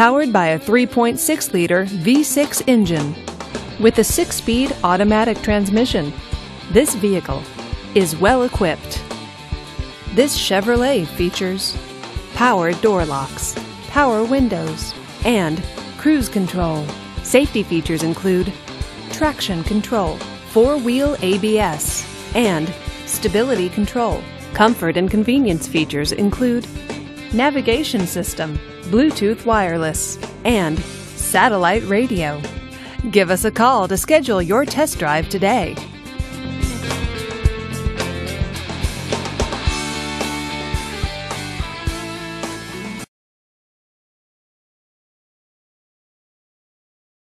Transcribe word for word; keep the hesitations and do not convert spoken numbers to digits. powered by a three point six liter V six engine with a six-speed automatic transmission. This vehicle is well equipped. This Chevrolet features power door locks, power windows, and cruise control. Safety features include traction control, four-wheel A B S, and stability control. Comfort and convenience features include navigation system, Bluetooth wireless, and satellite radio. Give us a call to schedule your test drive today.